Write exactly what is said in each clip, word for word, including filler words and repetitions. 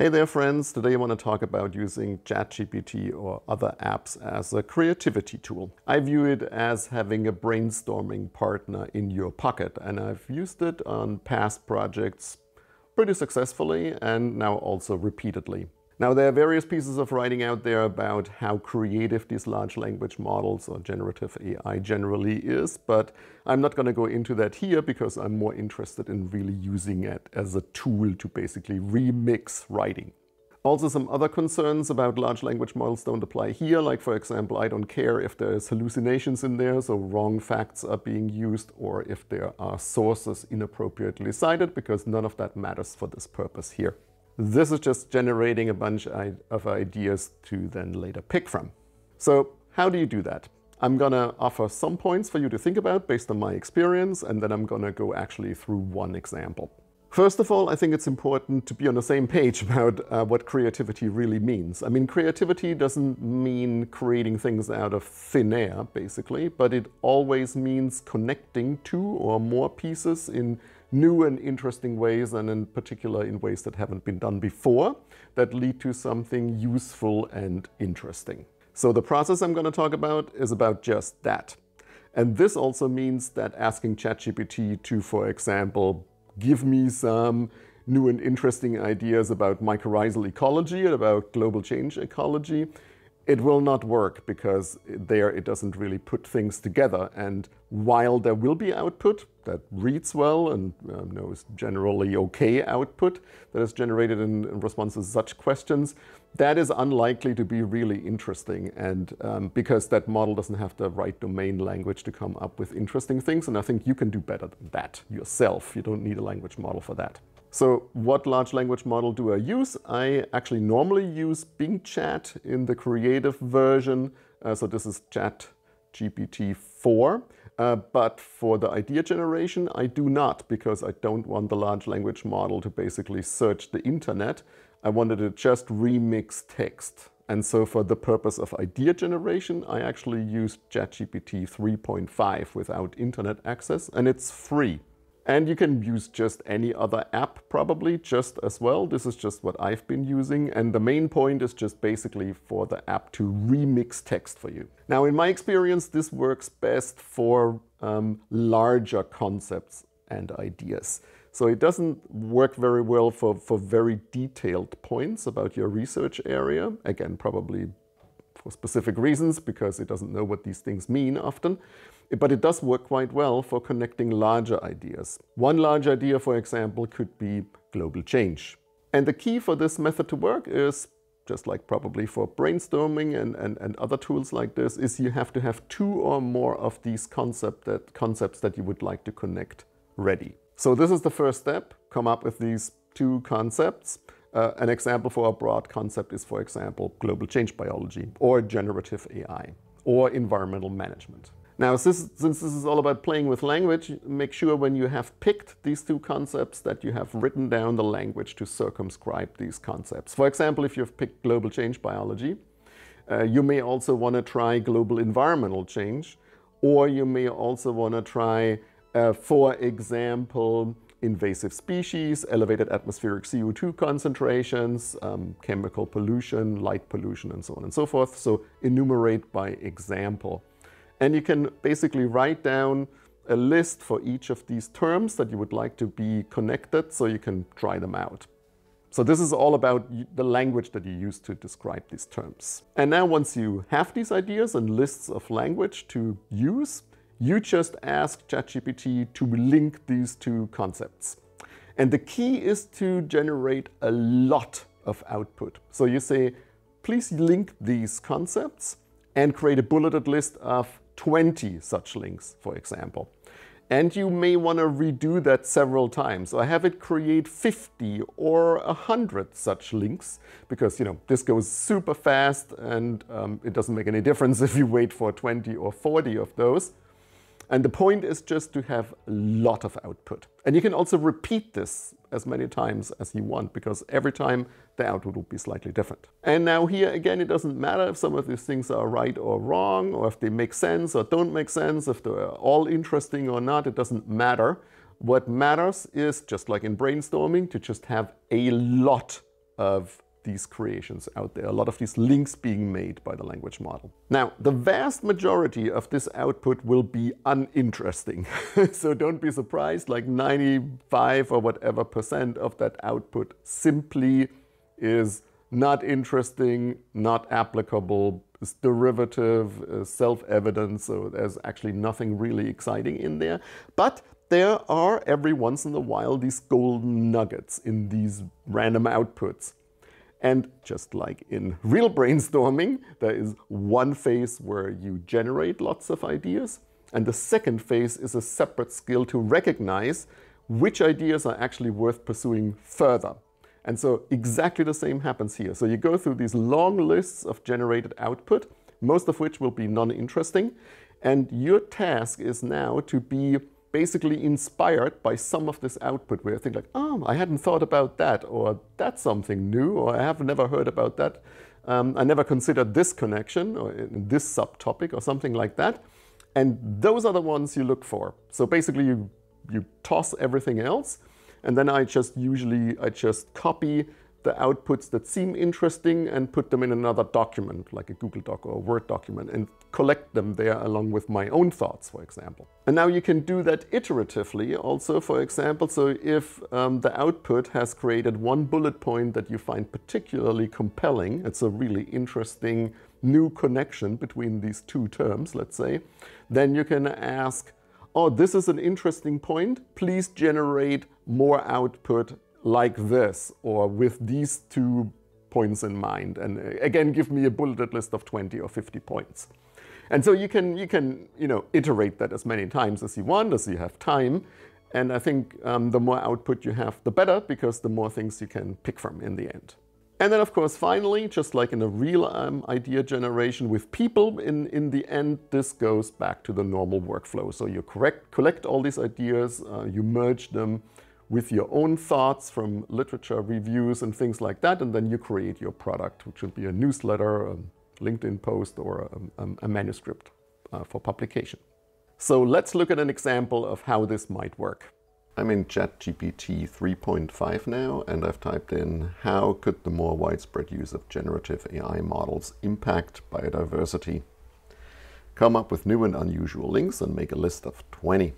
Hey there, friends. Today I want to talk about using ChatGPT or other apps as a creativity tool. I view it as having a brainstorming partner in your pocket, and I've used it on past projects pretty successfully and now also repeatedly. Now, there are various pieces of writing out there about how creative these large language models or generative A I generally is, but I'm not going to go into that here because I'm more interested in really using it as a tool to basically remix writing. Also, some other concerns about large language models don't apply here. Like, for example, I don't care if there's hallucinations in there, so wrong facts are being used, or if there are sources inappropriately cited, because none of that matters for this purpose here. This is just generating a bunch of ideas to then later pick from. So how do you do that? I'm gonna offer some points for you to think about based on my experience, and then I'm gonna go actually through one example. First of all, I think it's important to be on the same page about uh, what creativity really means. I mean, creativity doesn't mean creating things out of thin air, basically, but it always means connecting two or more pieces in new and interesting ways, and in particular in ways that haven't been done before, that lead to something useful and interesting. So the process I'm going to talk about is about just that. And this also means that asking ChatGPT to, for example, give me some new and interesting ideas about mycorrhizal ecology and about global change ecology, it will not work, because there it doesn't really put things together. And while there will be output that reads well and uh, knows generally okay output that is generated in, in response to such questions, that is unlikely to be really interesting, and um, because that model doesn't have the right domain language to come up with interesting things. And I think you can do better than that yourself. You don't need a language model for that. So what large language model do I use? I actually normally use Bing Chat in the creative version. Uh, so this is ChatGPT four. Uh, but for the idea generation, I do not, because I don't want the large language model to basically search the internet. I wanted to just remix text. And so for the purpose of idea generation, I actually used ChatGPT three point five without internet access, and it's free. And you can use just any other app probably just as well. This is just what I've been using. And the main point is just basically for the app to remix text for you. Now, in my experience, this works best for um, larger concepts and ideas. So it doesn't work very well for, for very detailed points about your research area. Again, probably for specific reasons, because it doesn't know what these things mean often. But it does work quite well for connecting larger ideas. One large idea, for example, could be global change. And the key for this method to work is, just like probably for brainstorming and, and, and other tools like this, is you have to have two or more of these concept that, concepts that you would like to connect ready. So this is the first step. Come up with these two concepts. Uh, an example for a broad concept is, for example, global change biology, or generative A I, or environmental management. Now, since this is all about playing with language, make sure when you have picked these two concepts that you have written down the language to circumscribe these concepts. For example, if you've picked global change biology, uh, you may also want to try global environmental change, or you may also want to try, uh, for example, invasive species, elevated atmospheric C O two concentrations, um, chemical pollution, light pollution, and so on and so forth. So enumerate by example. And you can basically write down a list for each of these terms that you would like to be connected, so you can try them out. So this is all about the language that you use to describe these terms. And now, once you have these ideas and lists of language to use, you just ask ChatGPT to link these two concepts. And the key is to generate a lot of output. So you say, please link these concepts, and create a bulleted list of twenty such links, for example. And you may want to redo that several times. So I have it create fifty or one hundred such links, because, you know, this goes super fast, and um, it doesn't make any difference if you wait for twenty or forty of those. And the point is just to have a lot of output. And you can also repeat this as many times as you want, because every time the output will be slightly different. And now here again, it doesn't matter if some of these things are right or wrong, or if they make sense or don't make sense, if they're all interesting or not, it doesn't matter. What matters is, just like in brainstorming, to just have a lot of these creations out there, a lot of these links being made by the language model. Now, the vast majority of this output will be uninteresting. So don't be surprised, like ninety-five or whatever percent of that output simply is not interesting, not applicable, is derivative, is self-evident, so there's actually nothing really exciting in there. But there are every once in a while these golden nuggets in these random outputs. And just like in real brainstorming, there is one phase where you generate lots of ideas, and the second phase is a separate skill to recognize which ideas are actually worth pursuing further. And so exactly the same happens here. So you go through these long lists of generated output, most of which will be non-interesting, and your task is now to be basically inspired by some of this output where you think like, oh, I hadn't thought about that, or that's something new, or I have never heard about that. Um, I never considered this connection or in this subtopic or something like that. And those are the ones you look for. So basically you, you toss everything else. And then I just usually, I just copy the outputs that seem interesting and put them in another document, like a Google Doc or a Word document, and collect them there along with my own thoughts, for example. And now you can do that iteratively also, for example. So if um, the output has created one bullet point that you find particularly compelling, it's a really interesting new connection between these two terms, let's say, then you can ask, oh, this is an interesting point, please generate more output like this, or with these two points in mind. And again, give me a bulleted list of twenty or fifty points. And so you can, you can you know, iterate that as many times as you want, as you have time. And I think um, the more output you have, the better, because the more things you can pick from in the end. And then, of course, finally, just like in a real um, idea generation with people, in, in the end, this goes back to the normal workflow. So you correct, collect all these ideas, uh, you merge them with your own thoughts from literature reviews and things like that, and then you create your product, which would be a newsletter, a LinkedIn post, or a, a, a manuscript uh, for publication. So let's look at an example of how this might work. I'm in ChatGPT three point five now, and I've typed in, how could the more widespread use of generative A I models impact biodiversity? Come up with new and unusual links and make a list of twenty.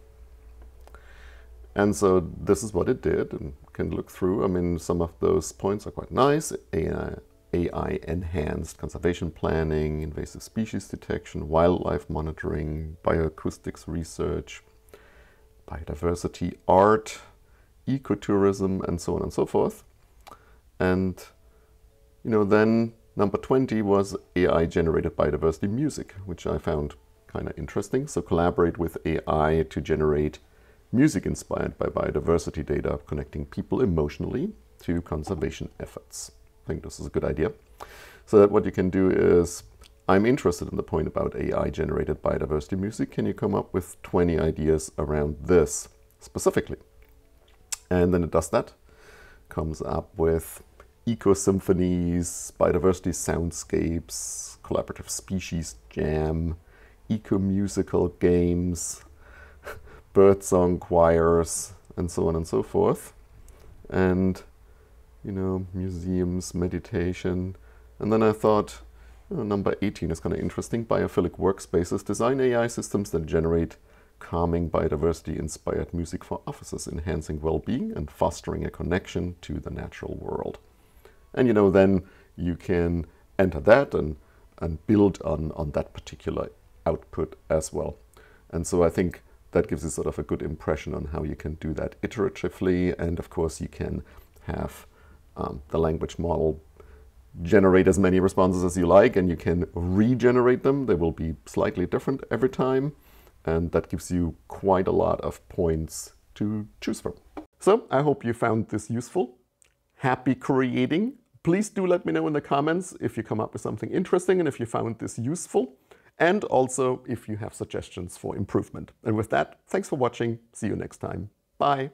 And so this is what it did, and can look through. I mean, some of those points are quite nice. A I, A I enhanced conservation planning, invasive species detection, wildlife monitoring, bioacoustics research, biodiversity, art, ecotourism, and so on and so forth. And, you know, then number twenty was A I-generated biodiversity music, which I found kind of interesting. So collaborate with A I to generate music inspired by biodiversity data, connecting people emotionally to conservation efforts. I think this is a good idea. So that what you can do is, I'm interested in the point about A I-generated biodiversity music. Can you come up with twenty ideas around this specifically? And then it does that. Comes up with eco-symphonies, biodiversity soundscapes, collaborative species jam, eco-musical games, birdsong choirs, and so on and so forth. And, you know, museums, meditation. And then I thought, you know, number eighteen is kind of interesting. Biophilic workspaces, design A I systems that generate calming biodiversity-inspired music for offices, enhancing well-being and fostering a connection to the natural world. And, you know, then you can enter that and, and build on, on that particular output as well. And so I think that gives you sort of a good impression on how you can do that iteratively. And of course, you can have um, the language model generate as many responses as you like, and you can regenerate them. They will be slightly different every time. And that gives you quite a lot of points to choose from. So I hope you found this useful. Happy creating. Please do let me know in the comments if you come up with something interesting and if you found this useful, and also if you have suggestions for improvement. And with that, thanks for watching. See you next time. Bye.